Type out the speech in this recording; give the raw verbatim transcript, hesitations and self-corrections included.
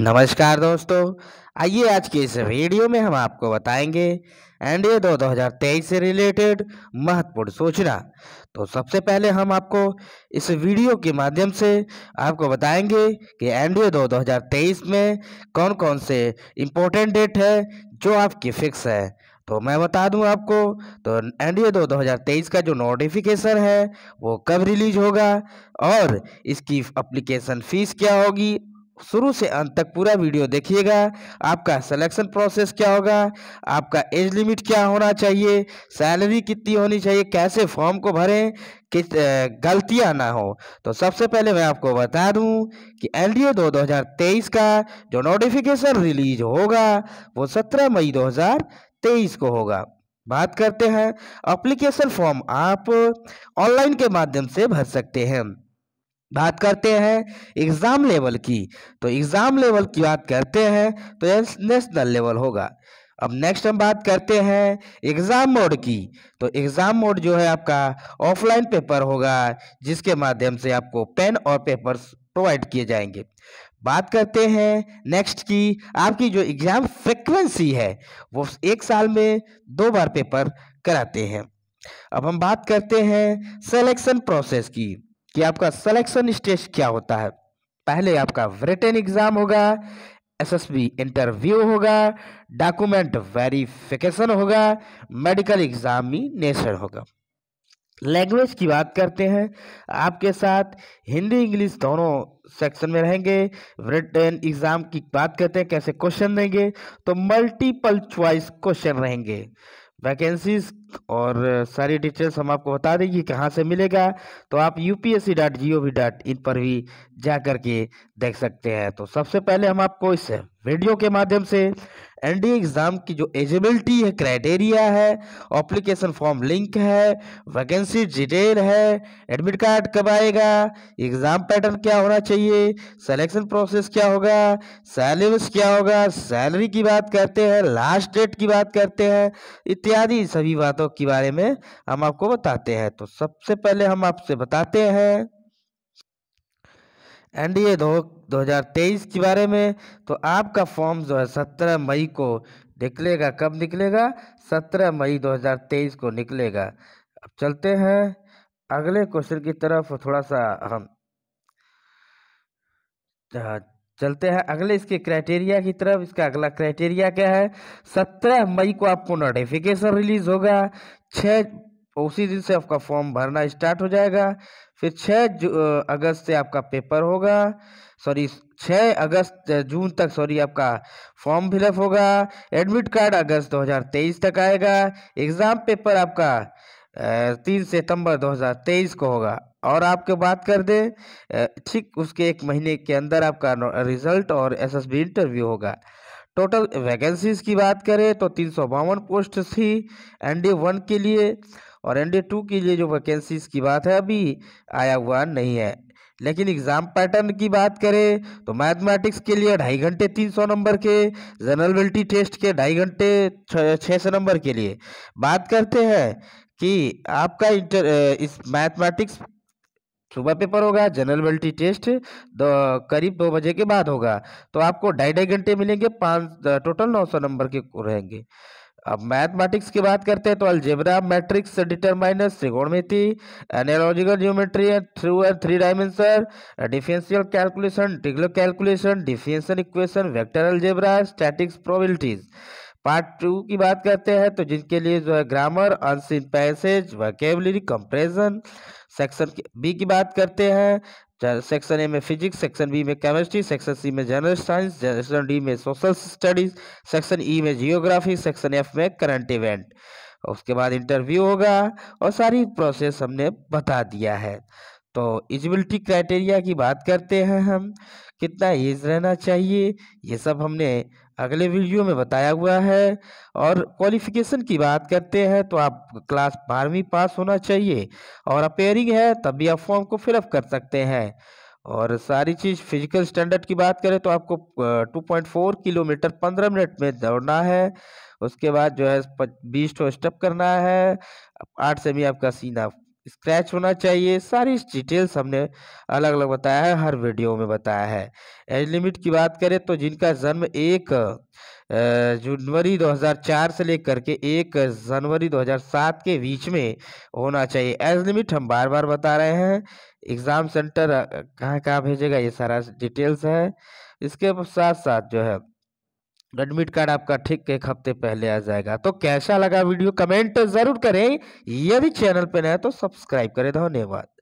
नमस्कार दोस्तों, आइए आज के इस वीडियो में हम आपको बताएंगे एनडीए दो हज़ार तेईस से रिलेटेड महत्वपूर्ण सूचना। तो सबसे पहले हम आपको इस वीडियो के माध्यम से आपको बताएंगे कि एनडीए दो हज़ार तेईस में कौन कौन से इम्पोर्टेंट डेट है जो आपकी फिक्स है। तो मैं बता दूं आपको, तो एनडीए दो हज़ार तेईस का जो नोटिफिकेशन है वो कब रिलीज होगा और इसकी एप्लीकेशन फीस क्या होगी, शुरू से अंत तक पूरा वीडियो देखिएगा। आपका सिलेक्शन प्रोसेस क्या होगा, आपका एज लिमिट क्या होना चाहिए, सैलरी कितनी होनी चाहिए, कैसे फॉर्म को भरें कि गलतियां ना हो। तो सबसे पहले मैं आपको बता दूं कि एनडीए दो हज़ार तेईस का जो नोटिफिकेशन रिलीज होगा वो सत्रह मई दो हज़ार तेईस को होगा। बात करते हैं, एप्लीकेशन फॉर्म आप ऑनलाइन के माध्यम से भर सकते हैं। बात करते हैं एग्ज़ाम लेवल की, तो एग्ज़ाम लेवल की बात करते हैं तो यह नेशनल लेवल होगा। अब नेक्स्ट हम बात करते हैं एग्ज़ाम मोड की, तो एग्ज़ाम मोड जो है आपका ऑफलाइन पेपर होगा जिसके माध्यम से आपको पेन और पेपर्स प्रोवाइड किए जाएंगे। बात करते हैं नेक्स्ट की, आपकी जो एग्ज़ाम फ्रिक्वेंसी है वो एक साल में दो बार पेपर कराते हैं। अब हम बात करते हैं सेलेक्शन प्रोसेस की कि आपका सिलेक्शन स्टेज क्या होता है। पहले आपका रिटन एग्जाम होगा, एसएसबी इंटरव्यू होगा, डॉक्यूमेंट वेरिफिकेशन होगा, मेडिकल एग्जामिनेशन होगा। लैंग्वेज की बात करते हैं, आपके साथ हिंदी इंग्लिश दोनों सेक्शन में रहेंगे। रिटन एग्जाम की बात करते हैं, कैसे क्वेश्चन देंगे, तो मल्टीपल चॉइस क्वेश्चन रहेंगे। वैकेंसीज और सारी डिटेल्स हम आपको बता देंगे कहाँ से मिलेगा, तो आप UPSC dot G O V dot in पर भी जा कर के देख सकते हैं। तो सबसे पहले हम आपको इस वीडियो के माध्यम से एनडीए एग्ज़ाम की जो एलिजिबिलिटी है, क्राइटेरिया है, एप्लीकेशन फॉर्म लिंक है, वैकेंसी डिटेल है, एडमिट कार्ड कब आएगा, एग्ज़ाम पैटर्न क्या होना चाहिए, सिलेक्शन प्रोसेस क्या होगा, सिलेबस क्या होगा, सैलरी की बात करते हैं, लास्ट डेट की बात करते हैं, इत्यादि सभी बातों के बारे में हम आपको बताते हैं। तो सबसे पहले हम आपसे बताते हैं एनडीए दो हज़ार तेईस के बारे में। तो आपका फॉर्म जो है सत्रह मई को निकलेगा। कब निकलेगा? सत्रह मई दो हज़ार तेईस को निकलेगा। अब चलते हैं अगले क्वेश्चन की तरफ। थोड़ा सा हम चलते हैं अगले इसके क्राइटेरिया की तरफ। इसका अगला क्राइटेरिया क्या है? सत्रह मई को आपको नोटिफिकेशन रिलीज होगा, छः उसी दिन से आपका फॉर्म भरना स्टार्ट हो जाएगा। फिर छः अगस्त से आपका पेपर होगा, सॉरी छः अगस्त जून तक सॉरी आपका फॉर्म फिलअप होगा। एडमिट कार्ड अगस्त दो हज़ार तेईस तक आएगा। एग्ज़ाम पेपर आपका तीन सितंबर दो हज़ार तेईस को होगा। और आपके बात कर दें, ठीक उसके एक महीने के अंदर आपका रिजल्ट और एसएसबी इंटरव्यू होगा। टोटल वैकेंसीज की बात करें तो तीन सौ बावन पोस्ट थी एनडीए वन के लिए, और एनडीए टू के लिए जो वैकेंसीज की बात है अभी आया हुआ नहीं है। लेकिन एग्ज़ाम पैटर्न की बात करें तो मैथमेटिक्स के लिए ढाई घंटे तीन सौ नंबर के, जनरल एबिलिटी टेस्ट के ढाई घंटे छः सौ नंबर के लिए। बात करते हैं कि आपका इंटर इस मैथमेटिक्स सुबह पेपर होगा, जनरल एबिलिटी टेस्ट दो करीब दो बजे के बाद होगा। तो आपको ढाई ढाई घंटे मिलेंगे, पाँच टोटल नौ सौ नंबर के रहेंगे। अब मैथमेटिक्स की बात करते हैं तो अलजेब्रा, मैट्रिक्स, डिटरमाइनस, त्रिकोणमिति, analogical geometry, through and three dimension, differential calculation, ट्रिगल calculation, differential equation, vector algebra, statics, probabilities. Part two की बात करते हैं तो जिनके लिए जो है grammar, unseen passage, vocabulary, comparison. Section B की बात करते हैं, सेक्शन ए में फिजिक्स, सेक्शन बी में केमिस्ट्री, सेक्शन सी में जनरल साइंस, सेक्शन डी में सोशल स्टडीज, सेक्शन ई में जियोग्राफी, सेक्शन एफ में करंट इवेंट। उसके बाद इंटरव्यू होगा और सारी प्रोसेस हमने बता दिया है। तो एलिजिबिलिटी क्राइटेरिया की बात करते हैं हम, कितना एज रहना चाहिए, ये सब हमने अगले वीडियो में बताया हुआ है। और क्वालिफिकेशन की बात करते हैं तो आप क्लास बारहवीं पास होना चाहिए और अपेयरिंग है तब भी आप फॉर्म को फिलअप कर सकते हैं। और सारी चीज़ फिजिकल स्टैंडर्ड की बात करें तो आपको दो पॉइंट चार किलोमीटर पंद्रह मिनट में दौड़ना है। उसके बाद जो है बीस ठो स्टेप करना है, आठ सेमी आपका सीना स्क्रैच होना चाहिए, सारी डिटेल्स हमने अलग अलग बताया है, हर वीडियो में बताया है। एज लिमिट की बात करें तो जिनका जन्म एक जनवरी दो हज़ार चार से लेकर के एक जनवरी दो हज़ार सात के बीच में होना चाहिए। एज लिमिट हम बार बार बता रहे हैं, एग्ज़ाम सेंटर कहाँ कहाँ भेजेगा ये सारा डिटेल्स है। इसके साथ साथ जो है एडमिट कार्ड आपका ठीक एक हफ्ते पहले आ जाएगा। तो कैसा लगा वीडियो कमेंट जरूर करें, यदि चैनल पर नए तो सब्सक्राइब करें। धन्यवाद।